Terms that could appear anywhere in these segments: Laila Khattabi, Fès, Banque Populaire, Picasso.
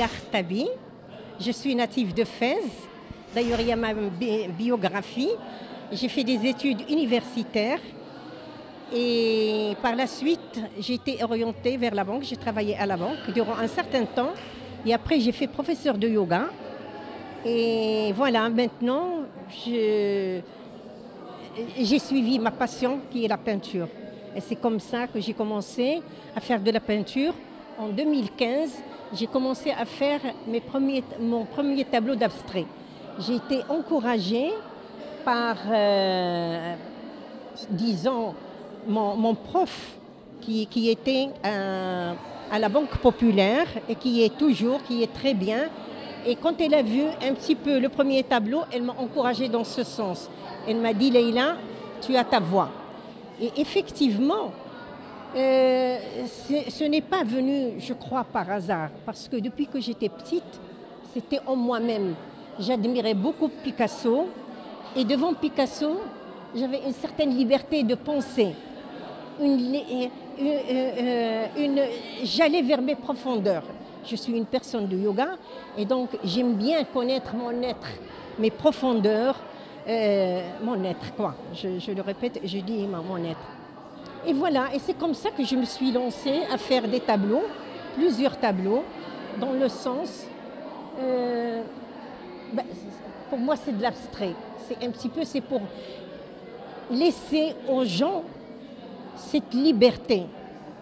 Laila Khattabi, je suis native de Fès. D'ailleurs, il y a ma biographie. J'ai fait des études universitaires et par la suite, j'ai été orientée vers la banque. J'ai travaillé à la banque durant un certain temps et après, j'ai fait professeur de yoga. Et voilà, maintenant, j'ai suivi ma passion qui est la peinture. Et c'est comme ça que j'ai commencé à faire de la peinture. En 2015, j'ai commencé à faire mon premier tableau d'abstrait. J'ai été encouragée par, disons, mon prof qui était à la Banque Populaire et qui est très bien. Et quand elle a vu un petit peu le premier tableau, elle m'a encouragée dans ce sens. Elle m'a dit, Laila, tu as ta voix. Et effectivement, ce n'est pas venu, je crois, par hasard. Parce que depuis que j'étais petite, c'était en moi-même. J'admirais beaucoup Picasso. Et devant Picasso, j'avais une certaine liberté de penser. J'allais vers mes profondeurs. Je suis une personne de yoga et donc j'aime bien connaître mon être, mes profondeurs, mon être quoi. Je le répète, je dis mon être. Et voilà, et c'est comme ça que je me suis lancée à faire des tableaux, plusieurs tableaux, dans le sens, pour moi c'est de l'abstrait. C'est un petit peu, c'est pour laisser aux gens cette liberté,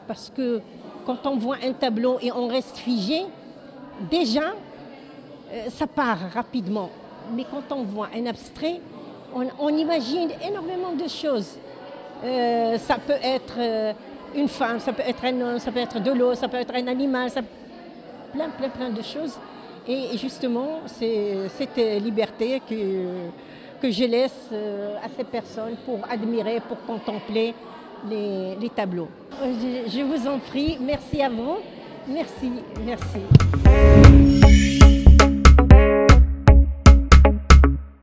parce que quand on voit un tableau et on reste figé, déjà, ça part rapidement. Mais quand on voit un abstrait, on imagine énormément de choses. Ça peut être une femme, ça peut être un homme, ça peut être de l'eau, ça peut être un animal, ça... plein de choses. Et justement, c'est cette liberté que je laisse à ces personnes pour admirer, pour contempler les tableaux. Je vous en prie, merci à vous, merci.